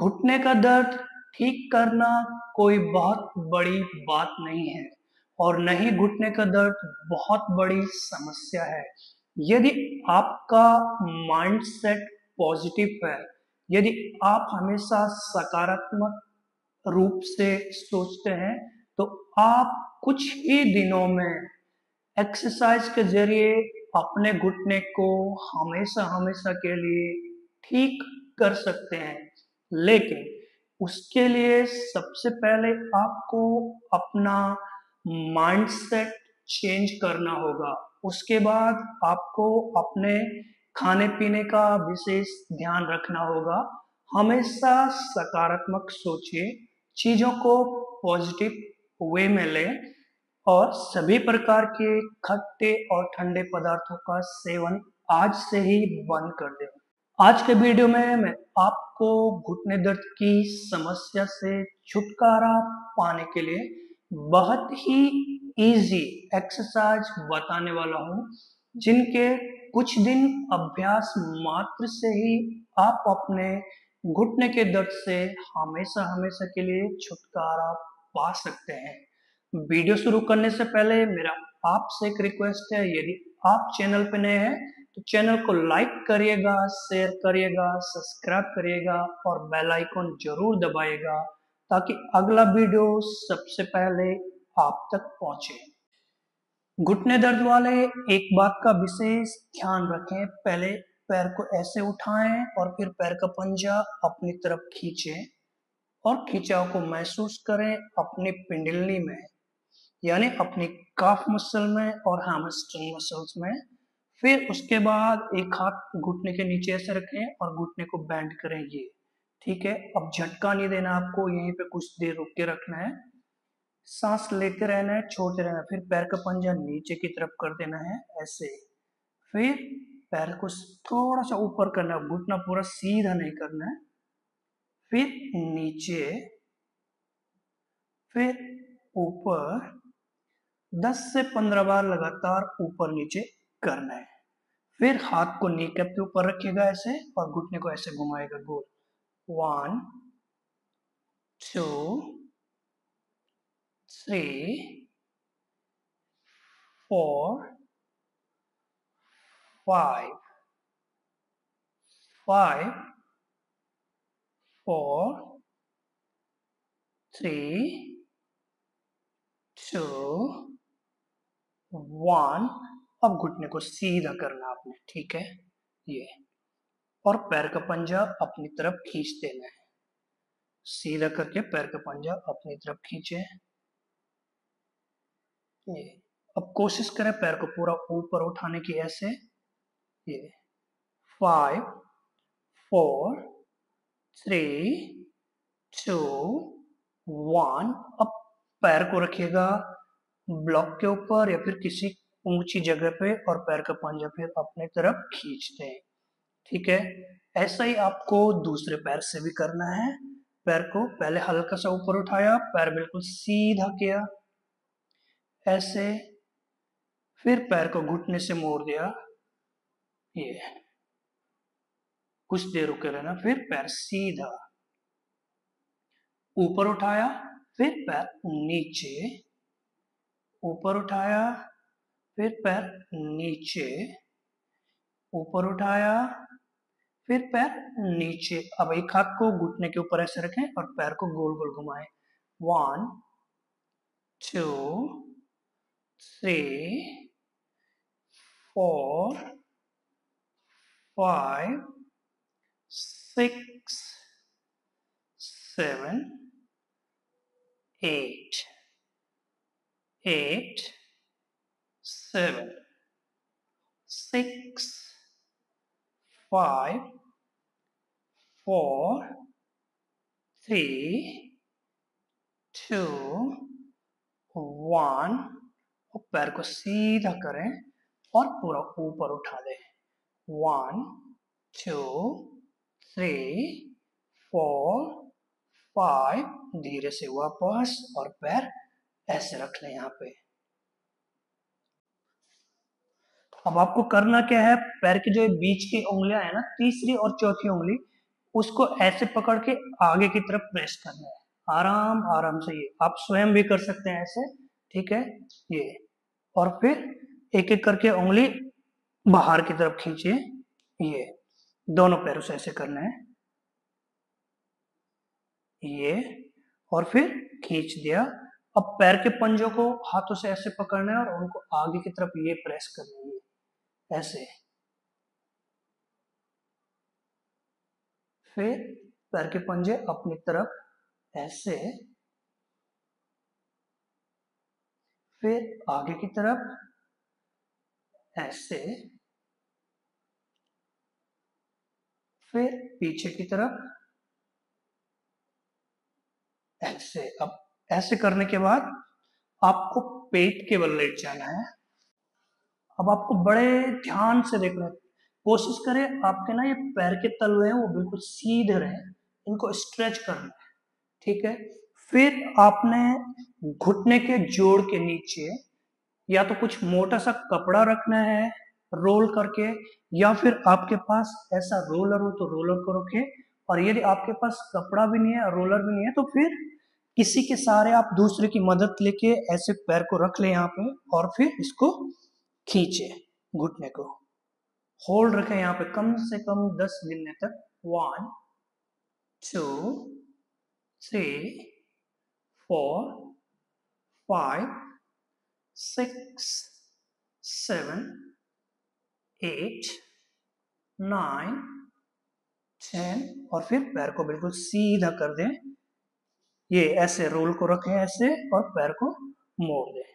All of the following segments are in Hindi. घुटने का दर्द ठीक करना कोई बहुत बड़ी बात नहीं है और न ही घुटने का दर्द बहुत बड़ी समस्या है। यदि आपका माइंडसेट पॉजिटिव है, यदि आप हमेशा सकारात्मक रूप से सोचते हैं तो आप कुछ ही दिनों में एक्सरसाइज के जरिए अपने घुटने को हमेशा हमेशा के लिए ठीक कर सकते हैं। लेकिन उसके लिए सबसे पहले आपको अपना माइंडसेट चेंज करना होगा। उसके बाद आपको अपने खाने पीने का विशेष ध्यान रखना होगा। हमेशा सकारात्मक सोचिए, चीज़ों को पॉजिटिव वे में लें और सभी प्रकार के खट्टे और ठंडे पदार्थों का सेवन आज से ही बंद कर दें। आज के वीडियो में मैं आपको घुटने दर्द की समस्या से छुटकारा पाने के लिए बहुत ही इजी एक्सरसाइज बताने वाला हूँ, जिनके कुछ दिन अभ्यास मात्र से ही आप अपने घुटने के दर्द से हमेशा हमेशा के लिए छुटकारा पा सकते हैं। वीडियो शुरू करने से पहले मेरा आपसे एक रिक्वेस्ट है, यदि आप चैनल पर नए हैं तो चैनल को लाइक करिएगा, शेयर करिएगा, सब्सक्राइब करिएगा और बेल आइकन जरूर दबाइएगा ताकि अगला वीडियो सबसे पहले आप तक पहुंचे। घुटने दर्द वाले एक बात का विशेष ध्यान रखें, पहले पैर को ऐसे उठाएं और फिर पैर का पंजा अपनी तरफ खींचें और खिंचाव को महसूस करें अपनी पिंडली में, यानी अपनी काफ मसल में और हैमस्ट्रिंग मसल्स में। फिर उसके बाद एक हाथ घुटने के नीचे ऐसे रखें और घुटने को बैंड करें, ये ठीक है। अब झटका नहीं देना, आपको यहीं पे कुछ देर रुक के रखना है, सांस लेते रहना है, छोड़ते रहना है। फिर पैर का पंजा नीचे की तरफ कर देना है ऐसे, फिर पैर को थोड़ा सा ऊपर करना है, घुटना पूरा सीधा नहीं करना है, फिर नीचे, फिर ऊपर। 10 से 15 बार लगातार ऊपर नीचे करना है। फिर हाथ को नी कैप के ऊपर रखेगा ऐसे और घुटने को ऐसे घुमाएगा गोल। 1 2 3 4 5 4 3 2 1। अब घुटने को सीधा करना आपने, ठीक है ये, और पैर का पंजा अपनी तरफ खींच देना है, सीधा करके पैर का पंजा अपनी तरफ खींचे ये। अब कोशिश करें पैर को पूरा ऊपर उठाने की ऐसे ये। 5 4 3 2 1। अब पैर को रखिएगा ब्लॉक के ऊपर या फिर किसी ऊंची जगह पे और पैर का पंजा फिर अपने तरफ खींचते हैं, ठीक है। ऐसा ही आपको दूसरे पैर से भी करना है। पैर को पहले हल्का सा ऊपर उठाया, पैर बिल्कुल सीधा किया ऐसे, फिर पैर को घुटने से मोड़ दिया ये, कुछ देर रुके रहना, फिर पैर सीधा ऊपर उठाया, फिर पैर नीचे ऊपर उठाया, फिर पैर नीचे ऊपर उठाया, फिर पैर नीचे। अब एक हाथ को घुटने के ऊपर ऐसे रखें और पैर को गोल गोल घुमाएं। 1 2 3 4 5 6 7 8 8 7 6 5 4 3 2 1। पैर को सीधा करें और पूरा ऊपर उठा दें। 1 2 3 4 5। धीरे से वापस और पैर ऐसे रख लें यहाँ पे। अब आपको करना क्या है, पैर की जो बीच की उंगलियां है ना, तीसरी और चौथी उंगली, उसको ऐसे पकड़ के आगे की तरफ प्रेस करना है, आराम आराम से। ये आप स्वयं भी कर सकते हैं ऐसे, ठीक है ये। और फिर एक एक करके उंगली बाहर की तरफ खींचिए, ये दोनों पैरों से ऐसे करना है ये, और फिर खींच दिया। अब पैर के पंजों को हाथों से ऐसे पकड़ना है और उनको आगे की तरफ ये प्रेस करना है ऐसे। फिर पैर के पंजे अपनी तरफ ऐसे, फिर आगे की तरफ ऐसे, फिर पीछे की तरफ ऐसे। अब ऐसे करने के बाद आपको पेट के बल लेट जाना है। अब आपको बड़े ध्यान से देखना है, कोशिश करें आपके ना ये पैर के तलवे हैं वो बिल्कुल सीधे रहे, इनको स्ट्रेच करना है, ठीक है। फिर आपने घुटने के जोड़ के नीचे या तो कुछ मोटा सा कपड़ा रखना है रोल करके, या फिर आपके पास ऐसा रोलर हो तो रोलर को रखे। और यदि आपके पास कपड़ा भी नहीं है रोलर भी नहीं है तो फिर किसी के सहारे आप दूसरे की मदद लेके ऐसे पैर को रख ले यहाँ पे, और फिर इसको खींचे, घुटने को होल्ड रखें यहाँ पे कम से कम 10 गिनने तक। 1 2 3 4 5 6 7 8 9 10 और फिर पैर को बिल्कुल सीधा कर दें ये, ऐसे रोल को रखें ऐसे और पैर को मोड़ दें।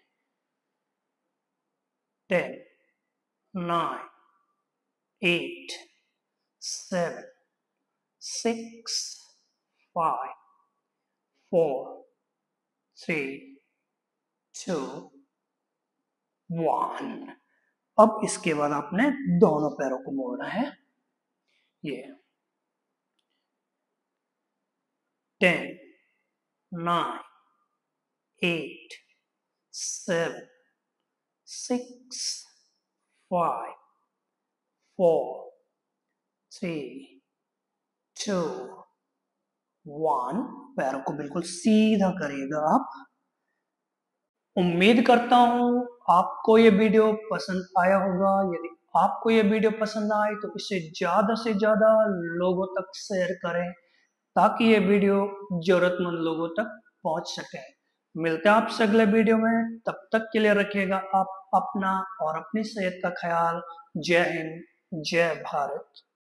10 9 8 7 6 5 4 3 2 1। अब इसके बाद आपने दोनों पैरों को मोड़ना है ये। 10 9 8 7 6 5 4 3 2 1। पैरों को बिल्कुल सीधा करिएगा आप। उम्मीद करता हूं आपको ये वीडियो पसंद आया होगा। यदि आपको ये वीडियो पसंद आए तो इसे ज्यादा से ज्यादा लोगों तक शेयर करें ताकि ये वीडियो जरूरतमंद लोगों तक पहुंच सके। मिलते हैं आपसे अगले वीडियो में, तब तक के लिए रखिएगा आप अपना और अपनी सेहत का ख्याल। जय हिंद, जय भारत।